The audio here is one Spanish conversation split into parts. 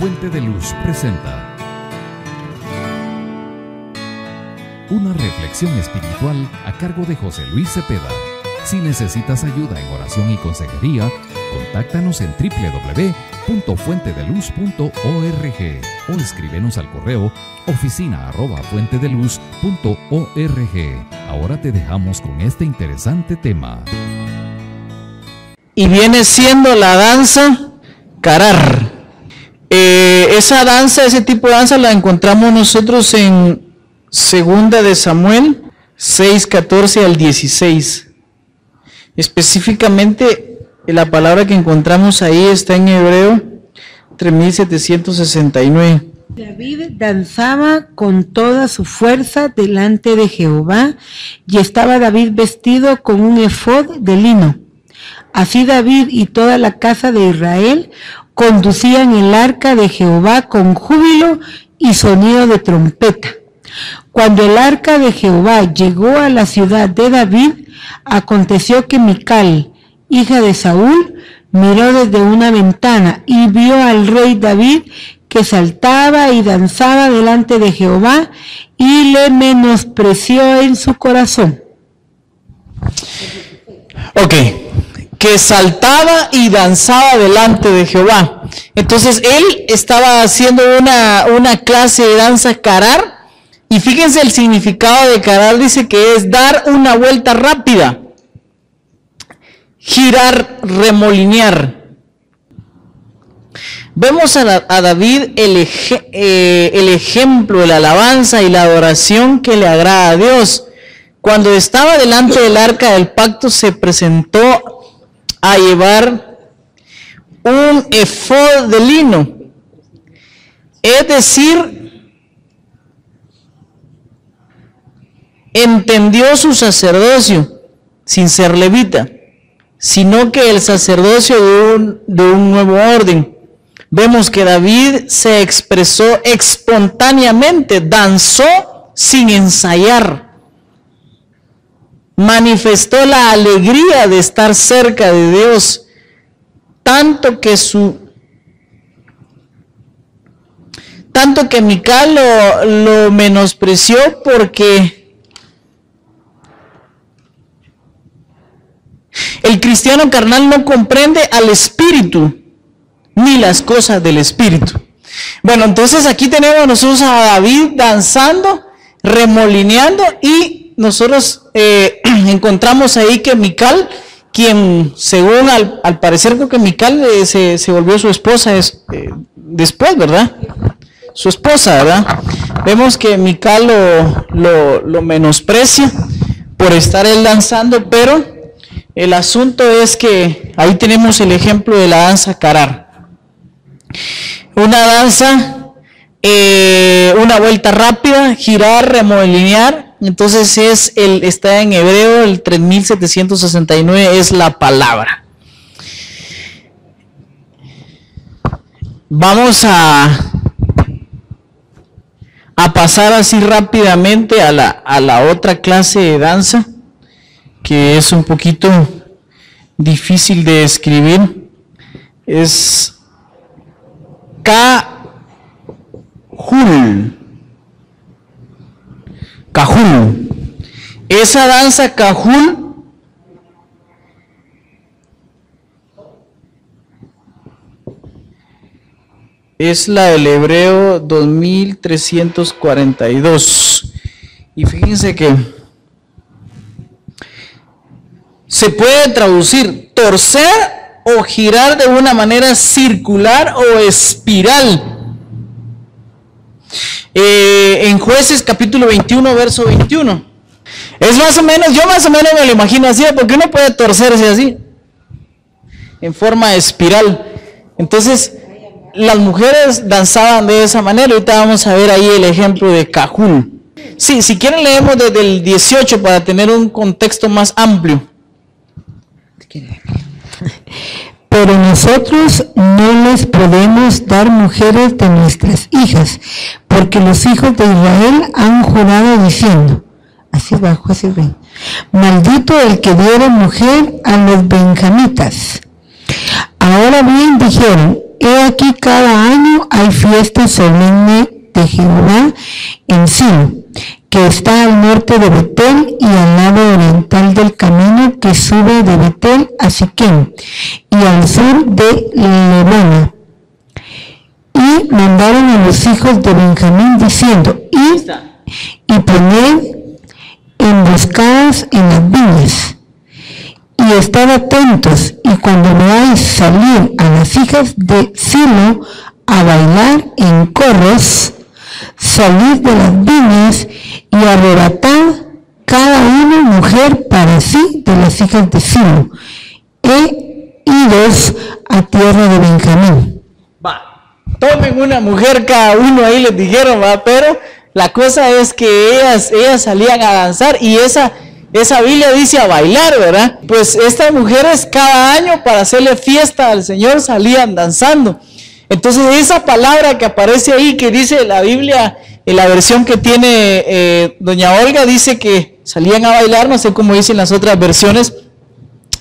Fuente de Luz presenta una reflexión espiritual a cargo de José Luis Cepeda. Si necesitas ayuda en oración y consejería, contáctanos en www.fuentedeluz.org o escríbenos al correo oficina@fuentedeluz.org. Ahora te dejamos con este interesante tema. Y viene siendo la danza karar. Esa danza, ese tipo de danza la encontramos nosotros en Segunda de Samuel 6:14 al 16. Específicamente, la palabra que encontramos ahí está en Hebreo 3769. David danzaba con toda su fuerza delante de Jehová, y estaba David vestido con un efod de lino. Así David y toda la casa de Israel conducían el arca de Jehová con júbilo y sonido de trompeta. Cuando el arca de Jehová llegó a la ciudad de David, aconteció que Mical, hija de Saúl, miró desde una ventana y vio al rey David que saltaba y danzaba delante de Jehová, y le menospreció en su corazón. Ok, que saltaba y danzaba delante de Jehová. Entonces él estaba haciendo una clase de danza karar. Y fíjense el significado de karar, dice que es dar una vuelta rápida, girar, remolinear. Vemos a David el ejemplo de la alabanza y la adoración que le agrada a Dios. Cuando estaba delante del arca del pacto, se presentó a llevar un efod de lino, es decir, entendió su sacerdocio sin ser levita, sino que el sacerdocio de un nuevo orden. Vemos que David se expresó espontáneamente, danzó sin ensayar, manifestó la alegría de estar cerca de Dios, tanto que Mical lo menospreció, porque el cristiano carnal no comprende al espíritu, ni las cosas del espíritu. Bueno, entonces aquí tenemos nosotros a David danzando, remolineando, y nosotros encontramos ahí que Mical, quien según al parecer, creo que Mical se volvió su esposa después, ¿verdad? Su esposa, ¿verdad? Vemos que Mical lo menosprecia por estar él danzando, pero el asunto es que ahí tenemos el ejemplo de la danza karar. Una danza, una vuelta rápida, girar, remolinear. Entonces está en Hebreo, el 3769 es la palabra. Vamos a pasar así rápidamente a la otra clase de danza, que es un poquito difícil de escribir. Es Cajún. Esa danza Cajún es la del Hebreo 2342. Y fíjense que se puede traducir torcer o girar de una manera circular o espiral. En Jueces capítulo 21, verso 21. Es más o menos, yo más o menos me lo imagino así, porque uno puede torcerse así, en forma de espiral. Entonces, las mujeres danzaban de esa manera. Ahorita vamos a ver ahí el ejemplo de Cajún. Sí, si quieren leemos desde el 18 para tener un contexto más amplio. Pero nosotros no les podemos dar mujeres de nuestras hijas, porque los hijos de Israel han jurado diciendo, así bajo, así ven, maldito el que diera mujer a los benjamitas. Ahora bien dijeron, he aquí cada año hay fiesta solemne de Jehová en Silo, que está al norte de Betel y al lado oriental del camino que sube de Betel a Siquem, y al sur de Lebona. Y mandaron a los hijos de Benjamín diciendo, y poned emboscadas en las viñas, y estad atentos, y cuando veáis salir a las hijas de Silo a bailar en corros, salid de las viñas y arrebatad cada una mujer para sí de las hijas de Silo, e idos a tierra de Benjamín. Va, tomen una mujer cada uno, ahí les dijeron, va, pero la cosa es que ellas salían a danzar, y esa Biblia dice a bailar, ¿verdad? Pues estas mujeres cada año para hacerle fiesta al Señor salían danzando. Entonces esa palabra que aparece ahí, que dice la Biblia, en la versión que tiene doña Olga, dice que salían a bailar, no sé cómo dicen las otras versiones.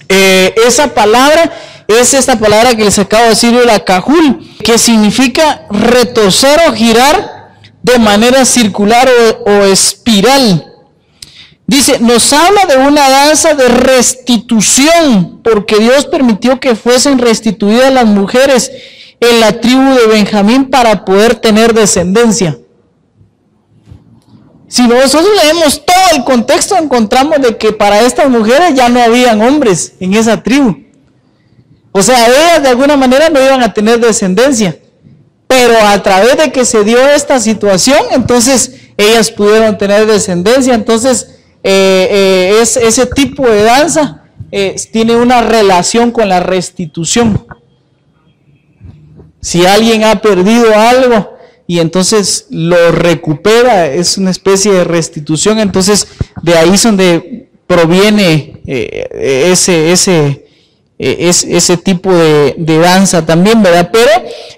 Esa palabra es esta palabra que les acabo de decir, la cajul, que significa retorcer o girar de manera circular o espiral. Dice, nos habla de una danza de restitución, porque Dios permitió que fuesen restituidas las mujeres en la tribu de Benjamín para poder tener descendencia. Si nosotros leemos todo el contexto, encontramos de que para estas mujeres ya no habían hombres en esa tribu. O sea, ellas de alguna manera no iban a tener descendencia, pero a través de que se dio esta situación, entonces ellas pudieron tener descendencia. Entonces ese tipo de danza tiene una relación con la restitución. Si alguien ha perdido algo y entonces lo recupera, es una especie de restitución. Entonces de ahí es donde proviene ese tipo de danza también, ¿verdad? Pero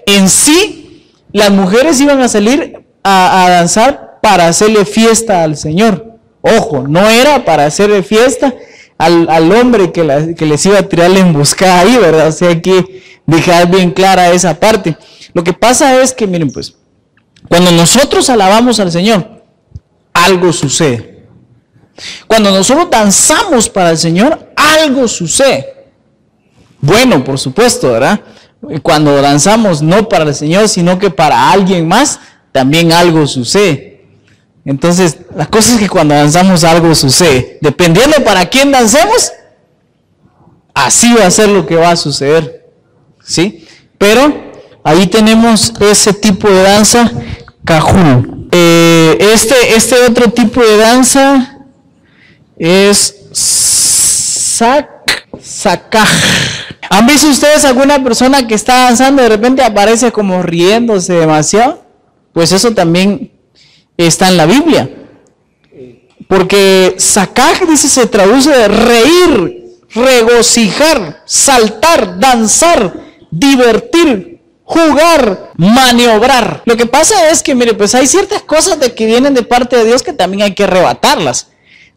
en sí las mujeres iban a salir a danzar para hacerle fiesta al Señor. Ojo, no era para hacerle fiesta al hombre que les iba a tirar la emboscada ahí, ¿verdad? O sea que dejar bien clara esa parte. Lo que pasa es que, miren, pues, cuando nosotros alabamos al Señor, algo sucede. Cuando nosotros danzamos para el Señor, algo sucede. Bueno, por supuesto, ¿verdad? Cuando danzamos no para el Señor, sino que para alguien más, también algo sucede. Entonces, la cosa es que cuando danzamos algo sucede. Dependiendo para quién dancemos, así va a ser lo que va a suceder. ¿Sí? Pero ahí tenemos ese tipo de danza cajún. Este otro tipo de danza es sakaj. ¿Han visto ustedes alguna persona que está danzando y de repente aparece como riéndose demasiado? Pues eso también está en la Biblia, porque sakaj, dice, se traduce de reír, regocijar, saltar, danzar, divertir, jugar, maniobrar. Lo que pasa es que, mire, pues hay ciertas cosas de que vienen de parte de Dios que también hay que arrebatarlas.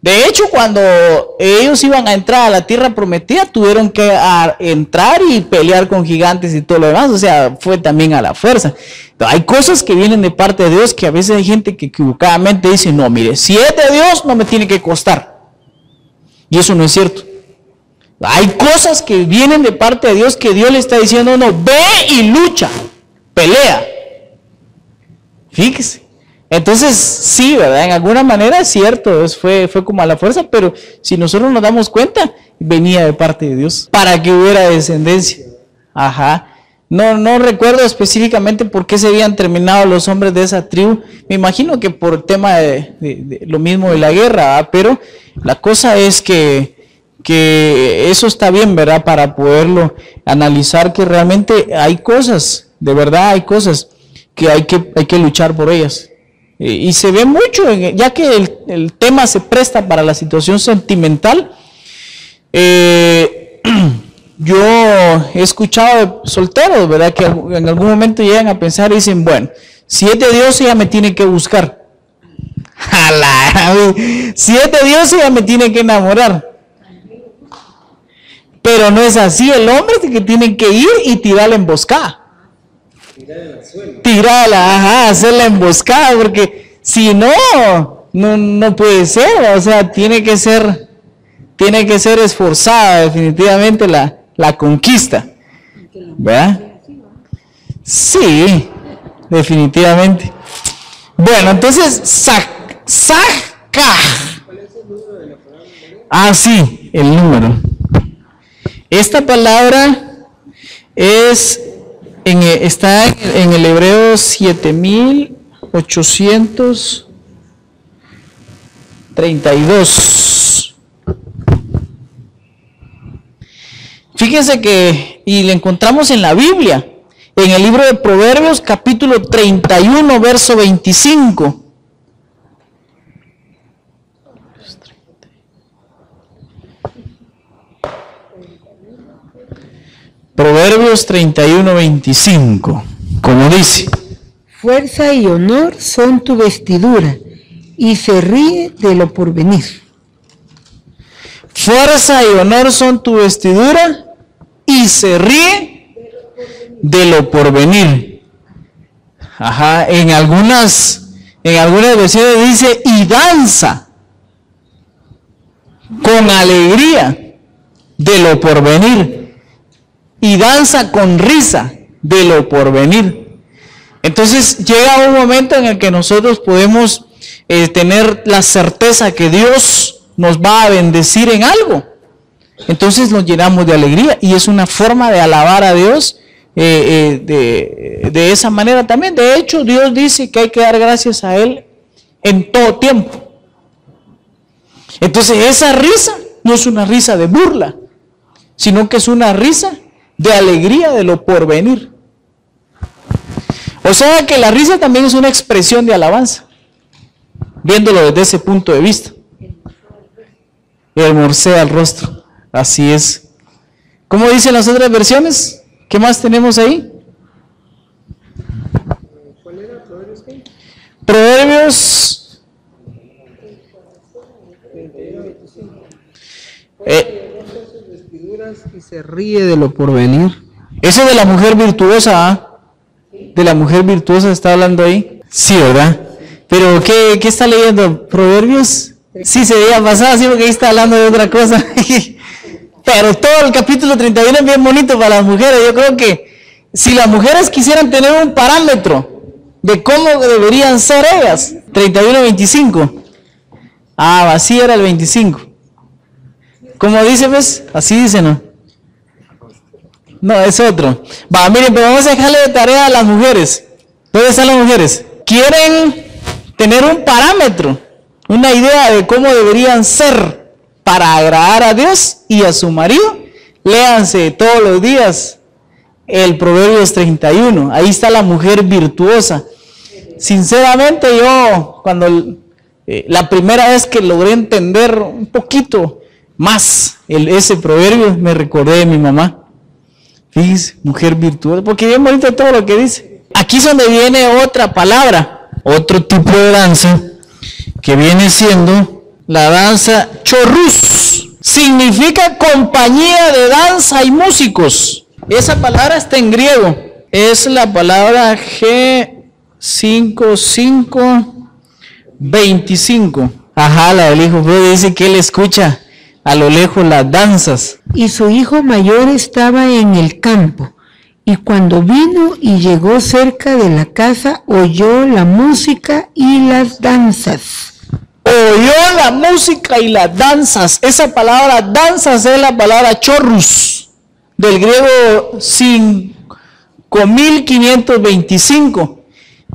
De hecho, cuando ellos iban a entrar a la tierra prometida, tuvieron que entrar y pelear con gigantes y todo lo demás. O sea, fue también a la fuerza. Entonces, hay cosas que vienen de parte de Dios, que a veces hay gente que equivocadamente dice, no, mire, si es de Dios, no me tiene que costar. Y eso no es cierto. Hay cosas que vienen de parte de Dios que Dios le está diciendo, no, ve y lucha, pelea. Fíjese. Entonces, sí, ¿verdad? En alguna manera es cierto, fue como a la fuerza, pero si nosotros nos damos cuenta, venía de parte de Dios para que hubiera descendencia. Ajá. No recuerdo específicamente por qué se habían terminado los hombres de esa tribu. Me imagino que por el tema de lo mismo de la guerra, ¿verdad? Pero la cosa es que eso está bien, ¿verdad? Para poderlo analizar, que realmente hay cosas, de verdad hay cosas que hay que luchar por ellas. Y se ve mucho, ya que el tema se presta para la situación sentimental. Yo he escuchado solteros, ¿verdad? Que en algún momento llegan a pensar y dicen, bueno, si es de Dios, ella me tiene que buscar. Si es de Dios, ella me tiene que enamorar. Pero no es así, el hombre es el que tiene que ir y tirar la emboscada. Tirarla, ajá, hacer la emboscada, porque si no puede ser, o sea, tiene que ser esforzada definitivamente la conquista, ¿verdad? Sí, definitivamente. Bueno, entonces, sakaj. Ah, sí, el número. Esta palabra está en el hebreo 7832. Fíjense que, y la encontramos en la Biblia, en el libro de Proverbios, capítulo 31, verso 25. Proverbios 31, 25, como dice: fuerza y honor son tu vestidura, y se ríe de lo porvenir. Fuerza y honor son tu vestidura, y se ríe de lo porvenir. Ajá, en algunas versiones dice: y danza con alegría de lo porvenir. Y danza con risa de lo porvenir. Entonces llega un momento en el que nosotros podemos tener la certeza que Dios nos va a bendecir en algo. Entonces nos llenamos de alegría y es una forma de alabar a Dios de esa manera también. De hecho, Dios dice que hay que dar gracias a Él en todo tiempo. Entonces esa risa no es una risa de burla, sino que es una risa de alegría de lo porvenir. O sea que la risa también es una expresión de alabanza, viéndolo desde ese punto de vista. Hermosea el rostro, así es. ¿Cómo dicen las otras versiones? ¿Qué más tenemos ahí? ¿Cuál era? Proverbios 31, 25. Y se ríe de lo porvenir. Eso de la mujer virtuosa, ¿eh? De la mujer virtuosa está hablando ahí. Sí, ¿verdad? Pero ¿qué está leyendo? ¿Proverbios? Sí, se veía pasado, sí, porque ahí está hablando de otra cosa. Pero todo el capítulo 31 es bien bonito para las mujeres. Yo creo que si las mujeres quisieran tener un parámetro de cómo deberían ser ellas, 31-25. Ah, así era el 25. ¿Cómo dice, pues? Así dice, ¿no? No, es otro. Va, miren, pero vamos a dejarle de tarea a las mujeres. ¿Dónde están las mujeres? Quieren tener un parámetro, una idea de cómo deberían ser para agradar a Dios y a su marido. Léanse todos los días el Proverbios 31. Ahí está la mujer virtuosa. Sinceramente, yo cuando la primera vez que logré entender un poquito más ese proverbio, me recordé de mi mamá. Fíjense, mujer virtuosa, porque bien bonito todo lo que dice. Aquí es donde viene otra palabra, otro tipo de danza, que viene siendo la danza chorós. Significa compañía de danza y músicos. Esa palabra está en griego. Es la palabra G5525. Ajá, la del hijo Fede dice que él escucha a lo lejos las danzas. Y su hijo mayor estaba en el campo, y cuando vino y llegó cerca de la casa, oyó la música y las danzas. Oyó la música y las danzas. Esa palabra danzas es la palabra chorós, del griego 5525.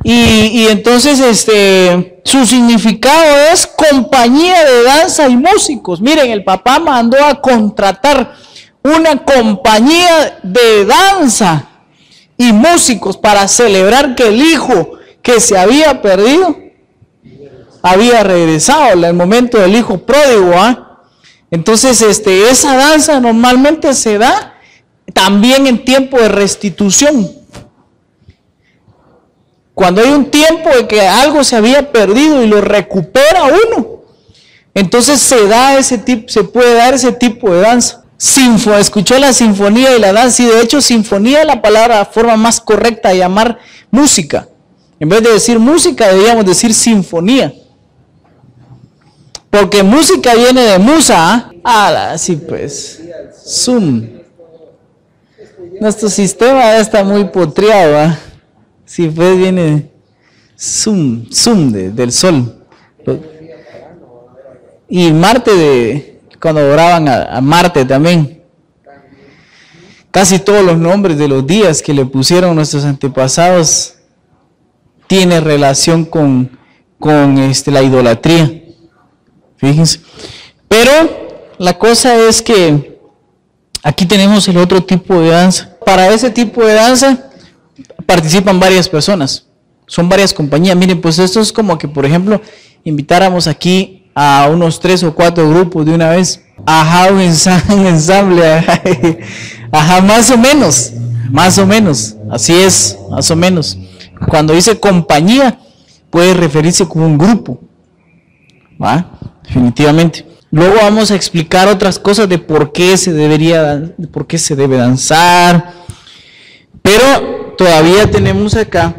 Y entonces su significado es compañía de danza y músicos. Miren, el papá mandó a contratar una compañía de danza y músicos para celebrar que el hijo que se había perdido había regresado, el momento del hijo pródigo, ¿eh? Entonces esa danza normalmente se da también en tiempo de restitución. Cuando hay un tiempo de que algo se había perdido y lo recupera uno, entonces se puede dar ese tipo de danza. escuchó la sinfonía y la danza, y de hecho sinfonía es la palabra, forma más correcta de llamar música. En vez de decir música, deberíamos decir sinfonía. Porque música viene de musa. Ah, sí pues. Zoom. Nuestro sistema está muy potreado. Sí pues, viene de Zoom, del sol. Y Marte, cuando oraban a Marte también. Casi todos los nombres de los días que le pusieron nuestros antepasados tiene relación con la idolatría. Fíjense. Pero la cosa es que aquí tenemos el otro tipo de danza. Para ese tipo de danza participan varias personas. Son varias compañías. Miren, pues esto es como que, por ejemplo, invitáramos aquí a unos 3 o 4 grupos de una vez. Ajá, un ensamble. Ajá, más o menos. Más o menos. Así es, más o menos. Cuando dice compañía, puede referirse como un grupo, ¿va? Definitivamente. Luego vamos a explicar otras cosas de por qué se debe danzar. Pero todavía tenemos acá,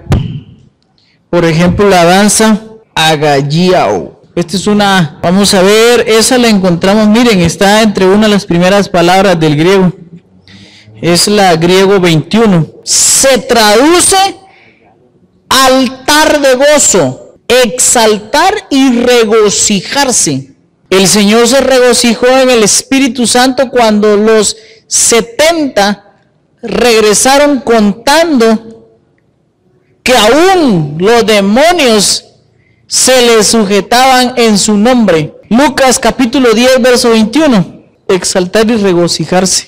por ejemplo, la danza agalliáo. Esta es una, vamos a ver, esa la encontramos, miren, está entre una de las primeras palabras del griego. Es la griego 21. Se traduce altar de gozo, exaltar y regocijarse. El Señor se regocijó en el Espíritu Santo cuando los 70 regresaron contando que aún los demonios se les sujetaban en su nombre. Lucas capítulo 10, verso 21. Exaltar y regocijarse.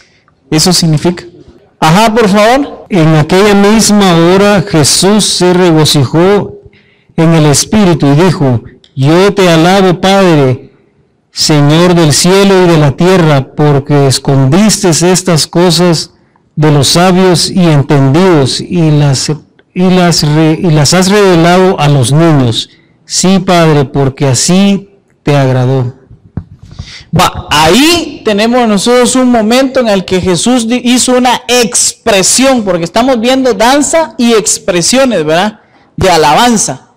Eso significa. Ajá, por favor. En aquella misma hora Jesús se regocijó en el Espíritu y dijo: yo te alabo, Padre, Señor del cielo y de la tierra, porque escondiste estas cosas de los sabios y entendidos y las has revelado a los niños. Sí, Padre, porque así te agradó. Va, ahí tenemos nosotros un momento en el que Jesús hizo una expresión, porque estamos viendo danza y expresiones, ¿verdad? De alabanza.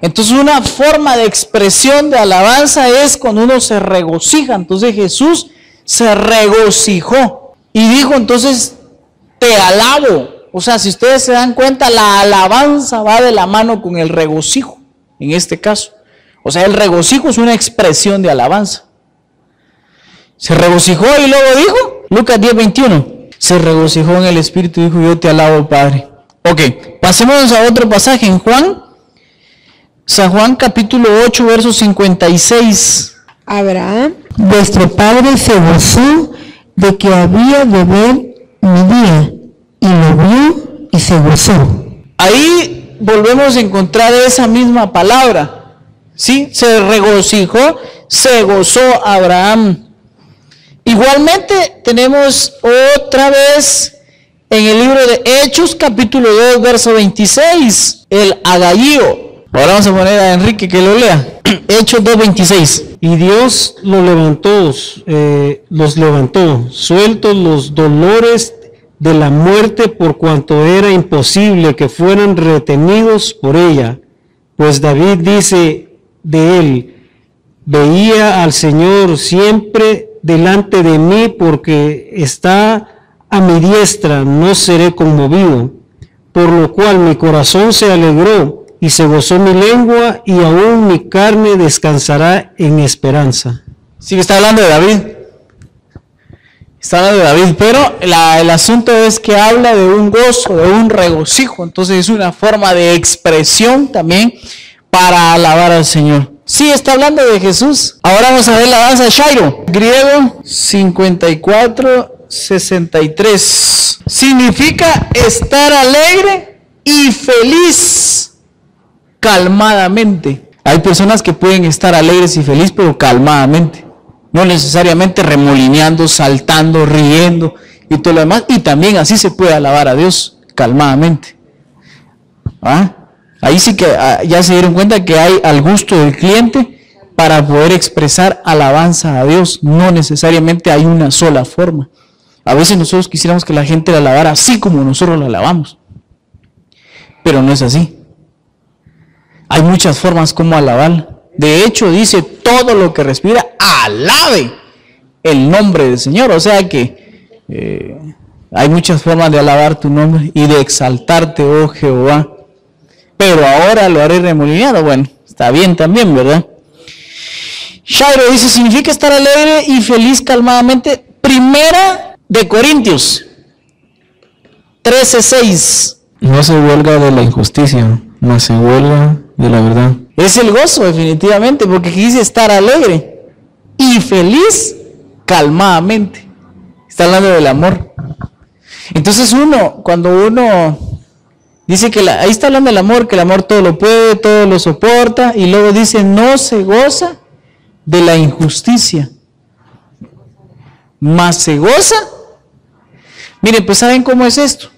Entonces una forma de expresión de alabanza es cuando uno se regocija. Entonces Jesús se regocijó y dijo entonces, te alabo. O sea, si ustedes se dan cuenta, la alabanza va de la mano con el regocijo, en este caso. O sea, el regocijo es una expresión de alabanza. Se regocijó y luego dijo, Lucas 10, 21, se regocijó en el Espíritu y dijo, yo te alabo, Padre. Ok, pasemos a otro pasaje en Juan, San Juan capítulo 8, verso 56. Abraham, vuestro padre, se gozó de que había de ver mi día, y lo vio y se gozó. Ahí volvemos a encontrar esa misma palabra, ¿sí? Se regocijó, se gozó Abraham. Igualmente tenemos otra vez en el libro de Hechos capítulo 2 verso 26 el agalliáo. Ahora vamos a poner a Enrique que lo lea. Hechos 2:26. Y Dios los levantó sueltos los dolores de la muerte, por cuanto era imposible que fueran retenidos por ella, pues David dice de él: veía al Señor siempre delante de mí, porque está a mi diestra, no seré conmovido. Por lo cual mi corazón se alegró y se gozó mi lengua, y aún mi carne descansará en esperanza. Sí, está hablando de David. Está hablando de David, pero el asunto es que habla de un gozo, de un regocijo. Entonces es una forma de expresión también para alabar al Señor. Sí, está hablando de Jesús. Ahora vamos a ver la danza de Chaírō. Griego 54:63. Significa estar alegre y feliz calmadamente. Hay personas que pueden estar alegres y felices, pero calmadamente. No necesariamente remolineando, saltando, riendo y todo lo demás. Y también así se puede alabar a Dios, calmadamente. ¿Ah? Ahí sí que ya se dieron cuenta que hay al gusto del cliente para poder expresar alabanza a Dios. No necesariamente hay una sola forma. A veces nosotros quisiéramos que la gente la alabara así como nosotros la alabamos, pero no es así. Hay muchas formas como alabarla. De hecho, dice, todo lo que respira, alabe el nombre del Señor. O sea que hay muchas formas de alabar tu nombre y de exaltarte, oh Jehová. Pero ahora lo haré remolineado. Bueno, está bien también, ¿verdad? Chaírō dice, significa estar alegre y feliz calmadamente. Primera de Corintios 13:6. No se huelga de la injusticia, no se huelga de la verdad. Es el gozo, definitivamente, porque aquí dice estar alegre y feliz calmadamente. Está hablando del amor. Entonces uno, cuando uno dice que ahí está hablando del amor, que el amor todo lo puede, todo lo soporta, y luego dice no se goza de la injusticia, más se goza. Miren, pues ¿saben cómo es esto?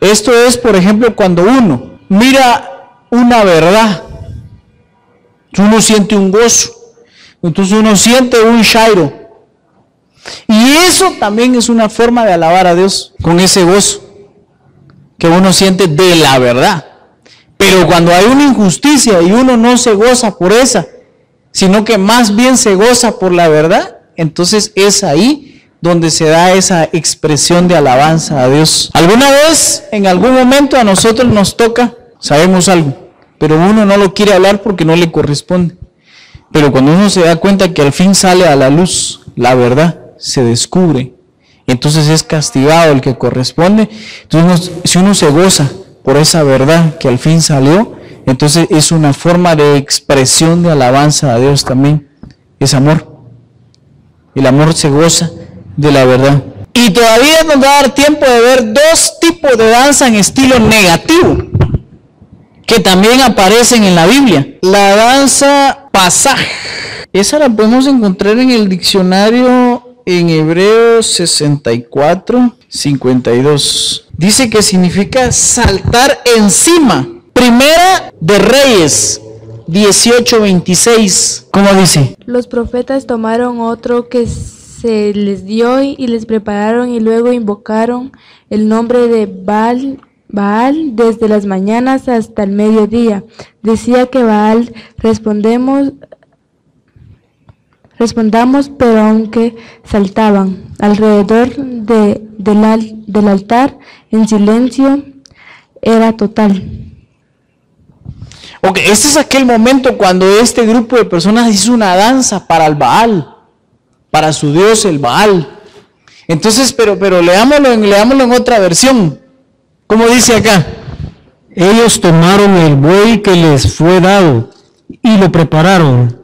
Esto es, por ejemplo, cuando uno mira una verdad, uno siente un gozo, entonces uno siente un Chaírō. Y eso también es una forma de alabar a Dios, con ese gozo que uno siente de la verdad. Pero cuando hay una injusticia y uno no se goza por esa, sino que más bien se goza por la verdad, entonces es ahí donde se da esa expresión de alabanza a Dios. Alguna vez, en algún momento, a nosotros nos toca, sabemos algo, pero uno no lo quiere hablar porque no le corresponde. Pero cuando uno se da cuenta que al fin sale a la luz la verdad, se descubre, entonces es castigado el que corresponde. Entonces, si uno se goza por esa verdad que al fin salió, entonces es una forma de expresión de alabanza a Dios también. Es amor. El amor se goza de la verdad. Y todavía nos va a dar tiempo de ver dos tipos de danza en estilo negativo que también aparecen en la Biblia. La danza pasaj, esa la podemos encontrar en el diccionario en Hebreos 64:52. Dice que significa saltar encima. Primera de Reyes 18:26. ¿Cómo dice? Los profetas tomaron otro que se les dio y les prepararon, y luego invocaron el nombre de Baal desde las mañanas hasta el mediodía. Decía que Baal respondamos, pero aunque saltaban alrededor del altar en silencio, era total. Ok, este es aquel momento cuando este grupo de personas hizo una danza para el Baal, para su dios el Baal. Entonces, pero leámoslo en otra versión. ¿Cómo dice acá? Ellos tomaron el buey que les fue dado y lo prepararon,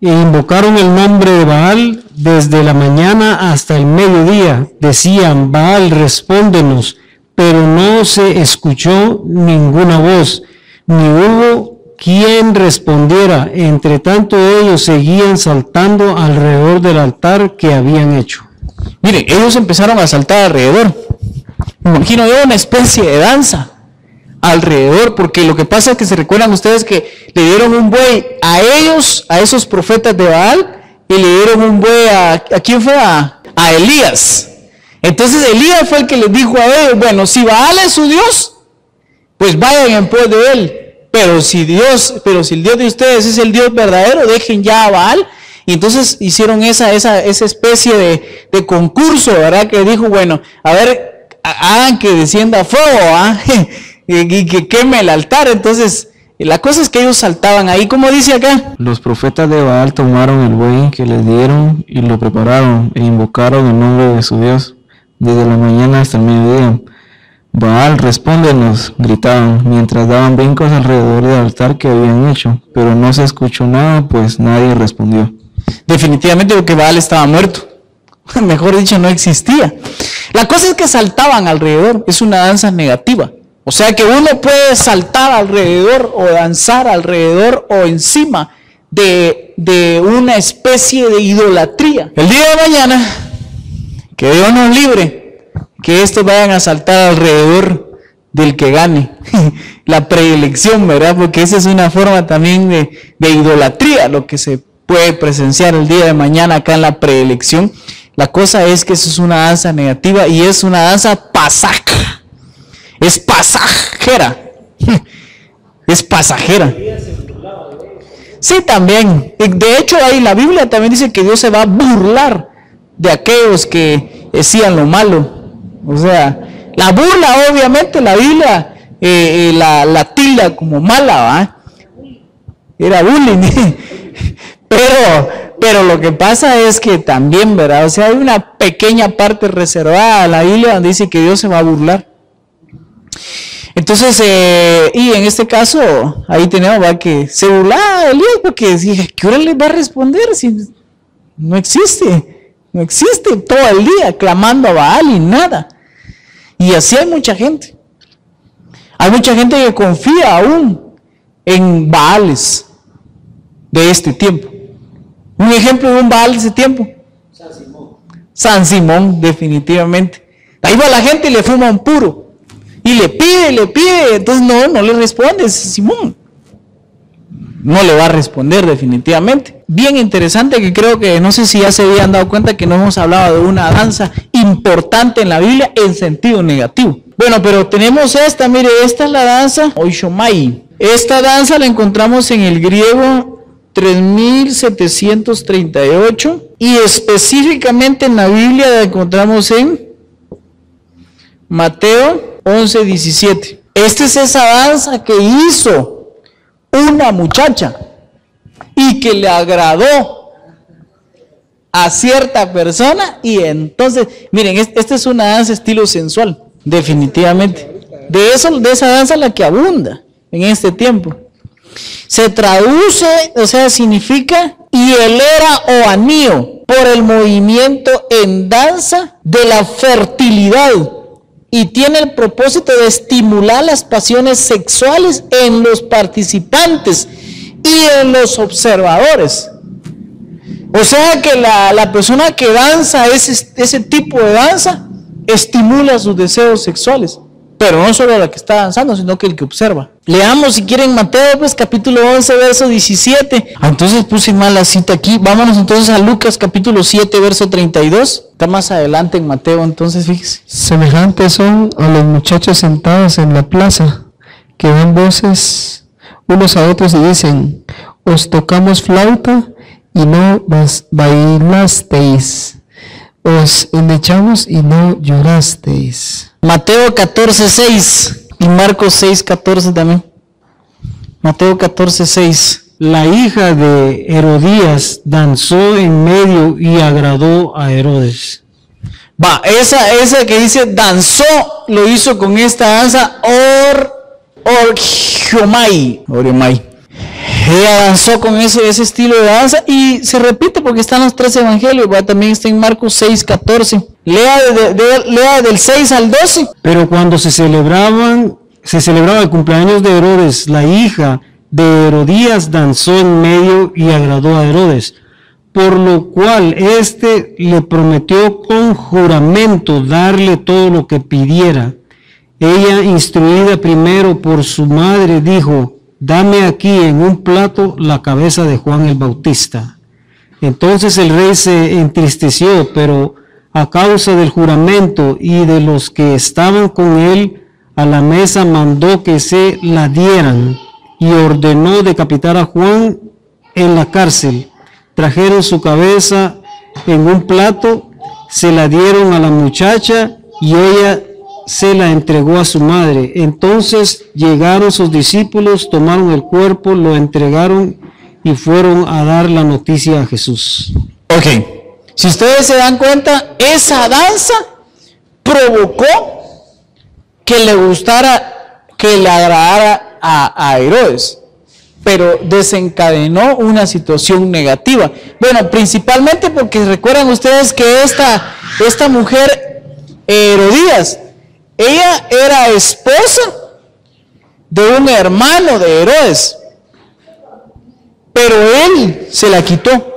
e invocaron el nombre de Baal desde la mañana hasta el mediodía. Decían, Baal, respóndenos, pero no se escuchó ninguna voz, ni hubo quien respondiera. Entre tanto, ellos seguían saltando alrededor del altar que habían hecho. Mire, ellos empezaron a saltar alrededor. Me imagino yo una especie de danza alrededor, porque lo que pasa es que se recuerdan ustedes que le dieron un buey a ellos, a esos profetas de Baal, y le dieron un buey ¿a quién fue? A Elías. Entonces Elías fue el que les dijo a ellos, bueno, si Baal es su Dios, pues vayan en pos de él, pero si el Dios de ustedes es el Dios verdadero, dejen ya a Baal. Y entonces hicieron esa especie de concurso, ¿verdad? Que dijo, bueno, a ver, hagan que descienda fuego, ¿eh? Y que queme el altar. Entonces la cosa es que ellos saltaban ahí. Como dice acá, los profetas de Baal tomaron el buey que les dieron y lo prepararon, e invocaron el nombre de su Dios desde la mañana hasta el mediodía. Baal, respóndenos, gritaban mientras daban brincos alrededor del altar que habían hecho, pero no se escuchó nada, pues nadie respondió. Definitivamente, porque Baal estaba muerto, mejor dicho, no existía. La cosa es que saltaban alrededor. Es una danza negativa. O sea que uno puede saltar alrededor o danzar alrededor o encima de una especie de idolatría. El día de mañana, que Dios nos libre, que estos vayan a saltar alrededor del que gane la predilección, ¿verdad? Porque esa es una forma también de idolatría, lo que se puede presenciar el día de mañana acá en la preelección. La cosa es que eso es una danza negativa y es una danza pasaj. Es pasajera. Es pasajera. Sí, también. De hecho, ahí la Biblia también dice que Dios se va a burlar de aquellos que decían lo malo. O sea, la burla, obviamente, la Biblia la tilda como mala, ¿va? Era bullying. Pero lo que pasa es que también, ¿verdad? O sea, hay una pequeña parte reservada a la Biblia donde dice que Dios se va a burlar. Entonces, y en este caso, ahí tenemos, ¿verdad? Que se burlaba de Elías porque decía, ¿qué hora les va a responder si no existe? No existe, todo el día clamando a Baal y nada. Y así hay mucha gente. Hay mucha gente que confía aún en Baales de este tiempo. Un ejemplo de un Baal de ese tiempo. San Simón. San Simón, definitivamente. Ahí va la gente y le fuma un puro. Y le pide, entonces no le responde. Simón no le va a responder definitivamente. Bien interesante, que creo que no sé si ya se habían dado cuenta que no hemos hablado de una danza importante en la Biblia en sentido negativo. Bueno, pero tenemos esta, mire, esta es la danza Oishomai. Esta danza la encontramos en el griego 3738 y específicamente en la Biblia la encontramos en Mateo 11:17. Esta es esa danza que hizo una muchacha y que le agradó a cierta persona, y entonces, miren, esta es una danza estilo sensual, definitivamente. De esa danza la que abunda en este tiempo. Se traduce, o sea, significa hielera o anillo, por el movimiento en danza de la fertilidad. Y tiene el propósito de estimular las pasiones sexuales en los participantes y en los observadores. O sea que la persona que danza ese tipo de danza estimula sus deseos sexuales. Pero no solo la que está danzando, sino que el que observa. Leamos si quieren Mateo, pues, capítulo 11, verso 17. Entonces puse mal la cita aquí. Vámonos entonces a Lucas, capítulo 7, verso 32. Está más adelante en Mateo, entonces fíjese. Semejantes son a los muchachos sentados en la plaza, que dan voces unos a otros y dicen: os tocamos flauta y no bailasteis, os endechamos y no llorasteis. Mateo 14:6 y Marcos 6:14 también. Mateo 14:6. La hija de Herodías danzó en medio y agradó a Herodes. Va, esa que dice danzó, lo hizo con esta danza Orchéomai. Ella danzó con ese estilo de danza, y se repite porque están los tres evangelios, ¿verdad? También está en Marcos 6:14. Lea del 6 al 12. Pero cuando se celebraba el cumpleaños de Herodes, la hija de Herodías danzó en medio y agradó a Herodes, por lo cual éste le prometió con juramento darle todo lo que pidiera. Ella, instruida primero por su madre, dijo: dame aquí en un plato la cabeza de Juan el Bautista. Entonces el rey se entristeció, pero a causa del juramento y de los que estaban con él a la mesa, mandó que se la dieran, y ordenó decapitar a Juan en la cárcel. Trajeron su cabeza en un plato, se la dieron a la muchacha, y ella se la entregó a su madre. Entonces llegaron sus discípulos, tomaron el cuerpo, lo entregaron y fueron a dar la noticia a Jesús. Ok, si ustedes se dan cuenta, esa danza provocó que le gustara, que le agradara a Herodes, pero desencadenó una situación negativa. Bueno, principalmente porque recuerdan ustedes que esta mujer Herodías, ella era esposa de un hermano de Herodes, pero él se la quitó.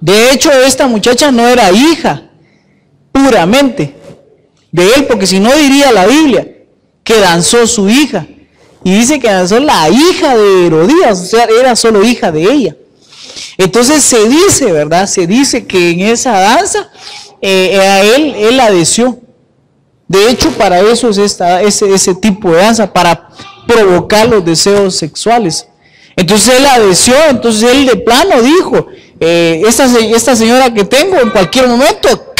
De hecho, esta muchacha no era hija puramente de él, porque si no diría la Biblia que danzó su hija, y dice que danzó la hija de Herodías, o sea, era solo hija de ella. Entonces se dice, ¿verdad? Se dice que en esa danza a él adeció. De hecho, para eso es ese tipo de danza, para provocar los deseos sexuales. Entonces él adeció, entonces él de plano dijo, esta señora que tengo en cualquier momento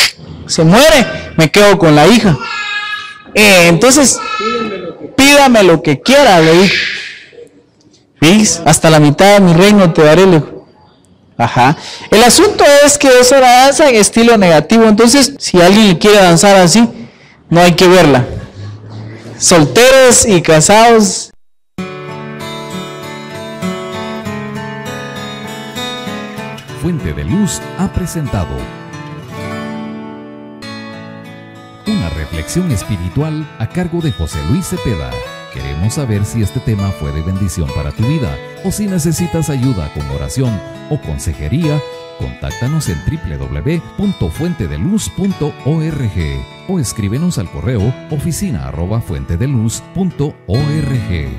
se muere, me quedo con la hija. Entonces, pídame lo que quiera, le dije. ¿Veis? Hasta la mitad de mi reino te daré, le dijo. Ajá. El asunto es que eso era danza en estilo negativo. Entonces, si alguien le quiere danzar así, no hay que verla. Solteros y casados. Fuente de Luz ha presentado una reflexión espiritual a cargo de José Luis Cepeda. Queremos saber si este tema fue de bendición para tu vida o si necesitas ayuda con oración o consejería. Contáctanos en www.fuentedeluz.org o escríbenos al correo oficina@fuentedeluz.org.